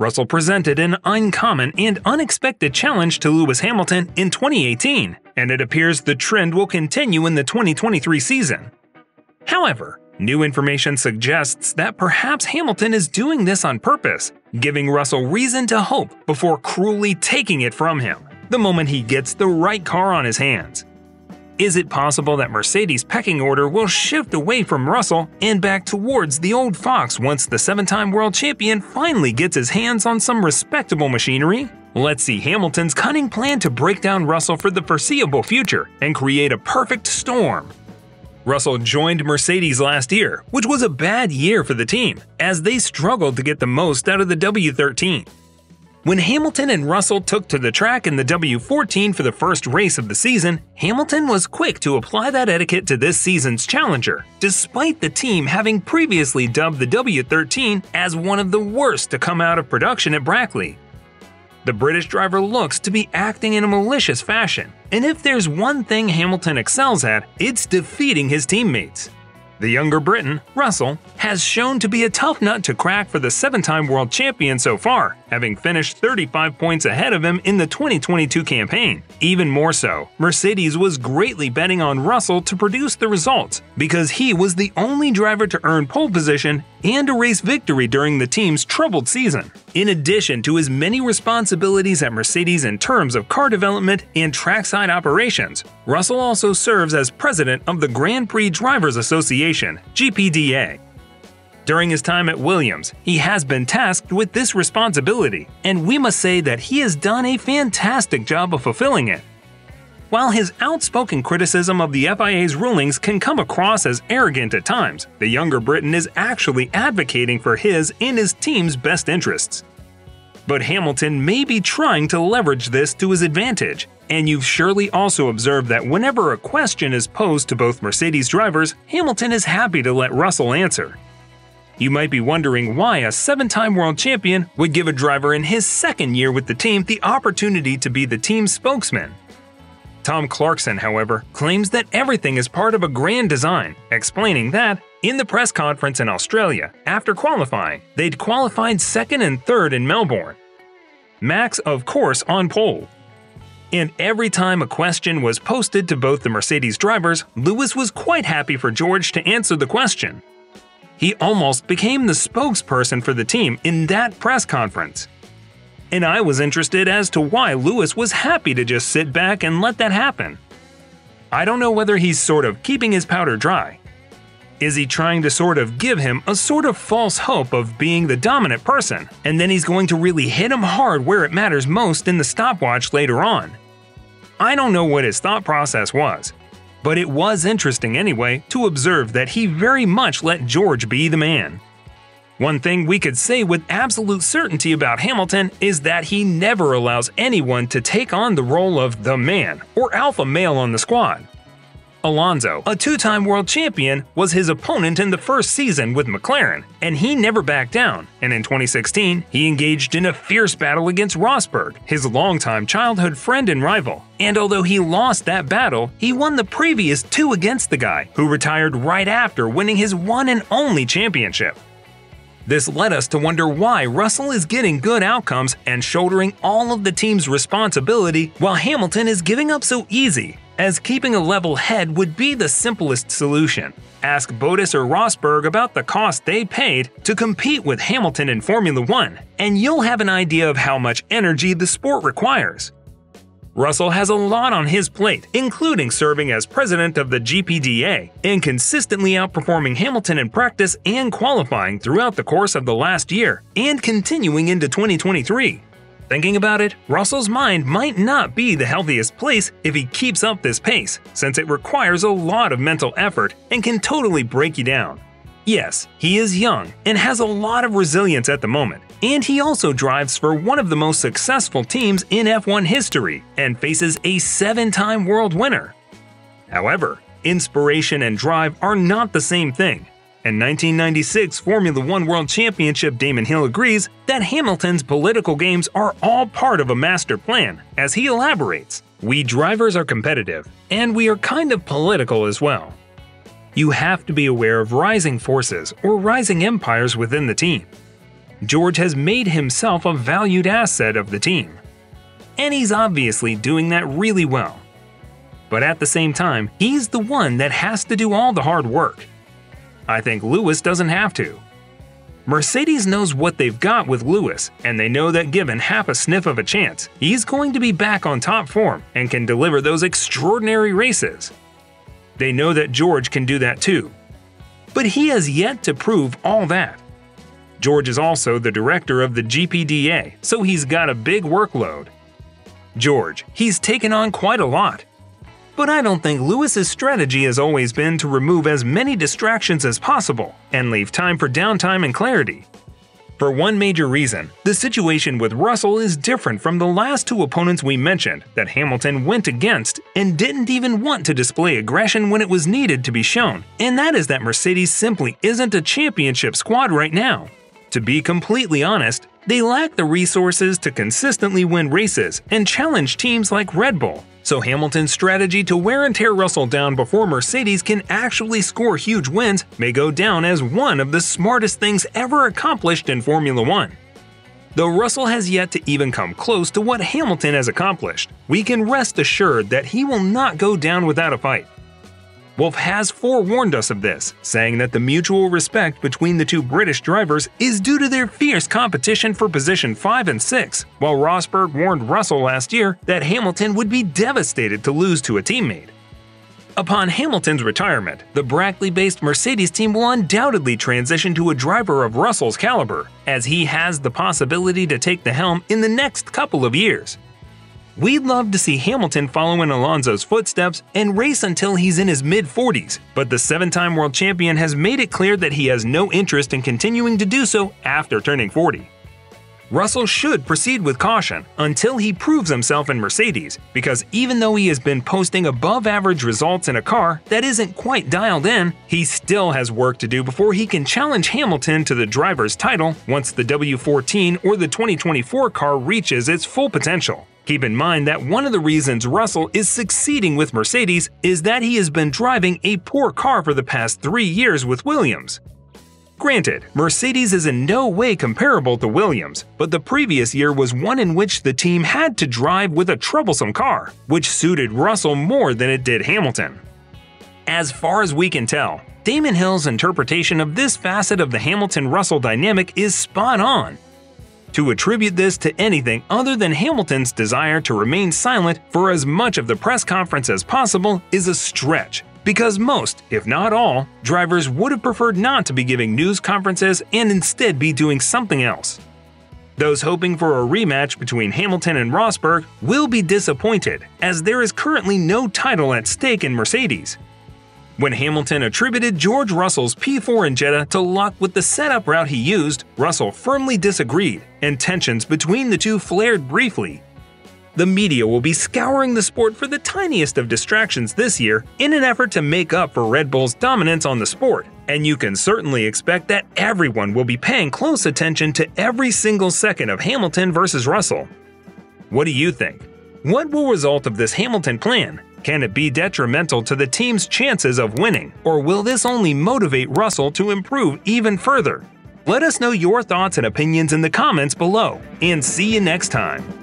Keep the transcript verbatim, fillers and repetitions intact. Russell presented an uncommon and unexpected challenge to Lewis Hamilton in twenty eighteen, and it appears the trend will continue in the twenty twenty-three season. However, new information suggests that perhaps Hamilton is doing this on purpose, giving Russell reason to hope before cruelly taking it from him the moment he gets the right car on his hands. Is it possible that Mercedes' pecking order will shift away from Russell and back towards the old fox once the seven-time world champion finally gets his hands on some respectable machinery? Let's see Hamilton's cunning plan to break down Russell for the foreseeable future and create a perfect storm. Russell joined Mercedes last year, which was a bad year for the team, as they struggled to get the most out of the W thirteen. When Hamilton and Russell took to the track in the W fourteen for the first race of the season, Hamilton was quick to apply that etiquette to this season's challenger, despite the team having previously dubbed the W thirteen as one of the worst to come out of production at Brackley. The British driver looks to be acting in a malicious fashion, and if there's one thing Hamilton excels at, it's defeating his teammates. The younger Briton, Russell, has shown to be a tough nut to crack for the seven-time world champion so far, having finished thirty-five points ahead of him in the twenty twenty-two campaign. Even more so, Mercedes was greatly betting on Russell to produce the results because he was the only driver to earn pole position and a race victory during the team's troubled season. In addition to his many responsibilities at Mercedes in terms of car development and trackside operations, Russell also serves as president of the Grand Prix Drivers Association, G P D A. During his time at Williams, he has been tasked with this responsibility, and we must say that he has done a fantastic job of fulfilling it. While his outspoken criticism of the F I A's rulings can come across as arrogant at times, the younger Briton is actually advocating for his and his team's best interests. But Hamilton may be trying to leverage this to his advantage, and you've surely also observed that whenever a question is posed to both Mercedes drivers, Hamilton is happy to let Russell answer. You might be wondering why a seven-time world champion would give a driver in his second year with the team the opportunity to be the team's spokesman. Tom Clarkson, however, claims that everything is part of a grand design, explaining that, in the press conference in Australia, after qualifying, they'd qualified second and third in Melbourne. Max, of course, on pole. And every time a question was posted to both the Mercedes drivers, Lewis was quite happy for George to answer the question. He almost became the spokesperson for the team in that press conference. And I was interested as to why Lewis was happy to just sit back and let that happen. I don't know whether he's sort of keeping his powder dry. Is he trying to sort of give him a sort of false hope of being the dominant person, and then he's going to really hit him hard where it matters most in the stopwatch later on? I don't know what his thought process was, but it was interesting anyway to observe that he very much let George be the man. One thing we could say with absolute certainty about Hamilton is that he never allows anyone to take on the role of the man or alpha male on the squad. Alonso, a two-time world champion, was his opponent in the first season with McLaren, and he never backed down, and in twenty sixteen, he engaged in a fierce battle against Rosberg, his longtime childhood friend and rival. And although he lost that battle, he won the previous two against the guy, who retired right after winning his one and only championship. This led us to wonder why Russell is getting good outcomes and shouldering all of the team's responsibility while Hamilton is giving up so easy, as keeping a level head would be the simplest solution. Ask Bottas or Rosberg about the cost they paid to compete with Hamilton in Formula One, and you'll have an idea of how much energy the sport requires. Russell has a lot on his plate, including serving as president of the G P D A and consistently outperforming Hamilton in practice and qualifying throughout the course of the last year and continuing into twenty twenty-three. Thinking about it, Russell's mind might not be the healthiest place if he keeps up this pace, since it requires a lot of mental effort and can totally break you down. Yes, he is young and has a lot of resilience at the moment, and he also drives for one of the most successful teams in F one history and faces a seven-time world winner. However, inspiration and drive are not the same thing. In nineteen ninety-six Formula One World Championship, Damon Hill agrees that Hamilton's political games are all part of a master plan, as he elaborates, "We drivers are competitive, and we are kind of political as well. You have to be aware of rising forces or rising empires within the team. George has made himself a valued asset of the team. And he's obviously doing that really well. But at the same time, he's the one that has to do all the hard work. I think Lewis doesn't have to. Mercedes knows what they've got with Lewis, and they know that given half a sniff of a chance, he's going to be back on top form and can deliver those extraordinary races. They know that George can do that too. But he has yet to prove all that. George is also the director of the G P D A, so he's got a big workload. George, he's taken on quite a lot. But I don't think Lewis's strategy has always been to remove as many distractions as possible and leave time for downtime and clarity. For one major reason, the situation with Russell is different from the last two opponents we mentioned that Hamilton went against and didn't even want to display aggression when it was needed to be shown, and that is that Mercedes simply isn't a championship squad right now. To be completely honest, they lack the resources to consistently win races and challenge teams like Red Bull. So Hamilton's strategy to wear and tear Russell down before Mercedes can actually score huge wins may go down as one of the smartest things ever accomplished in Formula One. Though Russell has yet to even come close to what Hamilton has accomplished, we can rest assured that he will not go down without a fight. Wolff has forewarned us of this, saying that the mutual respect between the two British drivers is due to their fierce competition for position five and six, while Rosberg warned Russell last year that Hamilton would be devastated to lose to a teammate. Upon Hamilton's retirement, the Brackley-based Mercedes team will undoubtedly transition to a driver of Russell's caliber, as he has the possibility to take the helm in the next couple of years. We'd love to see Hamilton follow in Alonso's footsteps and race until he's in his mid forties, but the seven-time world champion has made it clear that he has no interest in continuing to do so after turning forty. Russell should proceed with caution until he proves himself in Mercedes, because even though he has been posting above-average results in a car that isn't quite dialed in, he still has work to do before he can challenge Hamilton to the driver's title once the W fourteen or the twenty twenty-four car reaches its full potential. Keep in mind that one of the reasons Russell is succeeding with Mercedes is that he has been driving a poor car for the past three years with Williams. Granted, Mercedes is in no way comparable to Williams, but the previous year was one in which the team had to drive with a troublesome car, which suited Russell more than it did Hamilton. As far as we can tell, Damon Hill's interpretation of this facet of the Hamilton-Russell dynamic is spot on. To attribute this to anything other than Hamilton's desire to remain silent for as much of the press conference as possible is a stretch, because most, if not all, drivers would have preferred not to be giving news conferences and instead be doing something else. Those hoping for a rematch between Hamilton and Rosberg will be disappointed, as there is currently no title at stake in Mercedes. When Hamilton attributed George Russell's P four in Jeddah to luck with the setup route he used, Russell firmly disagreed, and tensions between the two flared briefly. The media will be scouring the sport for the tiniest of distractions this year in an effort to make up for Red Bull's dominance on the sport, and you can certainly expect that everyone will be paying close attention to every single second of Hamilton versus Russell. What do you think? What will result of this Hamilton plan? Can it be detrimental to the team's chances of winning, or will this only motivate Russell to improve even further? Let us know your thoughts and opinions in the comments below, and see you next time!